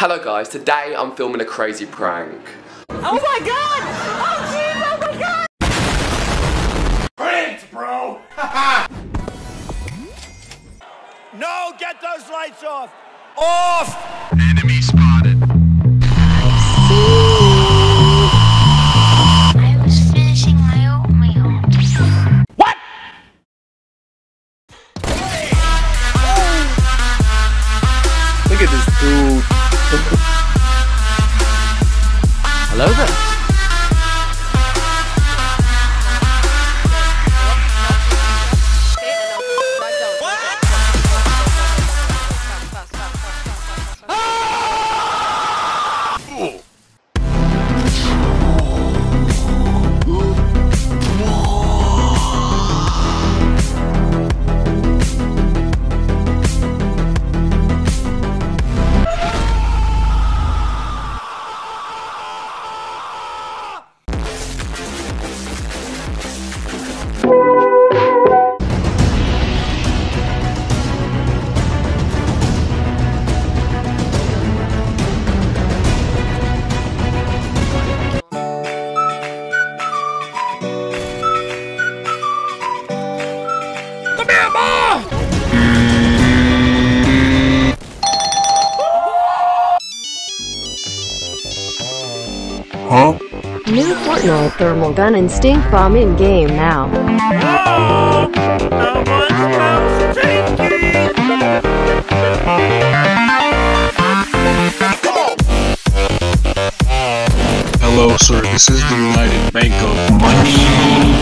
Hello guys, today I'm filming a crazy prank. Oh my god! Oh jeez, oh my god! Prank, bro! No, get those lights off! Off! Enemy spotted. I was finishing my oatmeal. What? Hey. Oh. Look at this dude. Hello there. Huh? New Fortnite thermal gun and stink bomb in game now. Oh, hello sir, this is the United Bank of Money.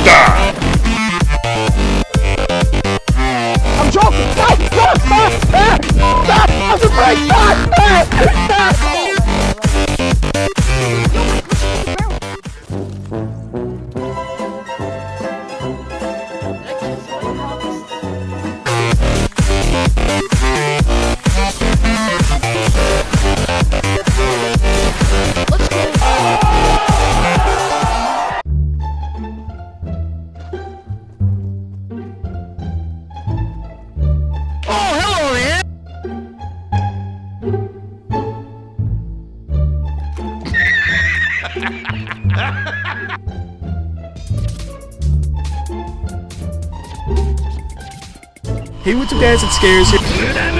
Die. I'm joking! Stop! Stop! Stop! Stop! I'm afraid! Stop! Stop! Stop! He with the dance and scares him.